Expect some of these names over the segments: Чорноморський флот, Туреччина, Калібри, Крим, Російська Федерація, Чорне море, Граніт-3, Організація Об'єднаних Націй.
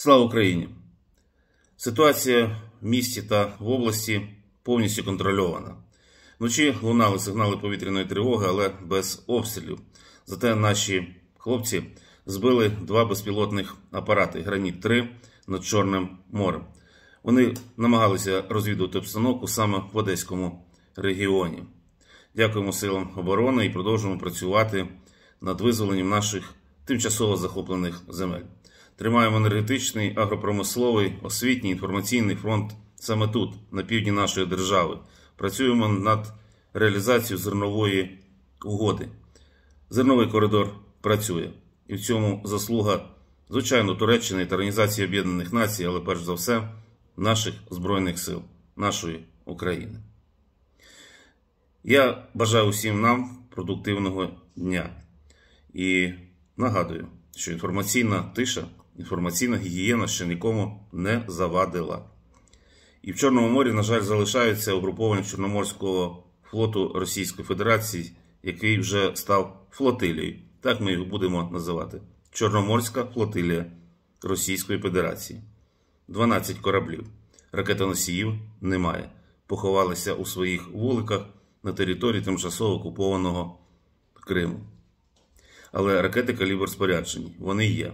Слава Україні! Ситуація в місті та в області повністю контрольована. Вночі лунали сигнали повітряної тривоги, але без обстрілів. Зате наші хлопці збили два безпілотних апарати «Граніт-3» над Чорним морем. Вони намагалися розвідувати обстановку саме в Одеському регіоні. Дякуємо Силам оборони і продовжуємо працювати над визволенням наших тимчасово захоплених земель. Тримаємо енергетичний, агропромисловий, освітній, інформаційний фронт саме тут, на півдні нашої держави. Працюємо над реалізацією зернової угоди. Зерновий коридор працює. І в цьому заслуга, звичайно, Туреччини та Організації Об'єднаних Націй, але перш за все, наших Збройних сил, нашої України. Я бажаю усім нам продуктивного дня. І нагадую, що інформаційна тиша, інформаційна гігієна ще нікому не завадила. І в Чорному морі, на жаль, залишаються угруповання Чорноморського флоту Російської Федерації, який вже став флотилією. Так ми його будемо називати. Чорноморська флотилія Російської Федерації. 12 кораблів. Ракетоносіїв немає. Поховалися у своїх вуликах на території тимчасово окупованого Криму. Але ракети калібр споряджені. Вони є.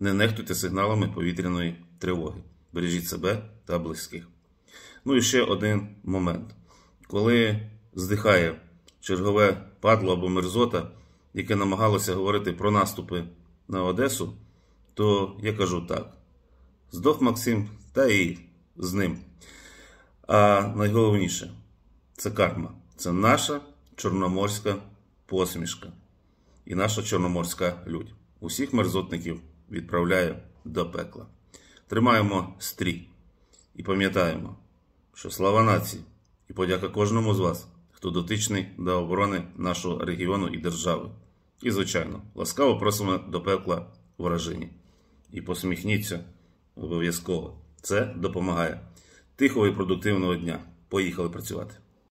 Не нехтуйте сигналами повітряної тривоги. Бережіть себе та близьких. Ну і ще один момент. Коли здихає чергове падло або мерзота, яке намагалося говорити про наступи на Одесу, то я кажу так. Здох Максим, та і з ним. А найголовніше, це карма. Це наша чорноморська посмішка. І наша чорноморська лють. Усіх мерзотників відправляє до пекла. Тримаємо стрій. І пам'ятаємо, що слава нації і подяка кожному з вас, хто дотичний до оборони нашого регіону і держави. І, звичайно, ласкаво просимо до пекла вражині. І посміхніться обов'язково. Це допомагає. Тихого і продуктивного дня. Поїхали працювати.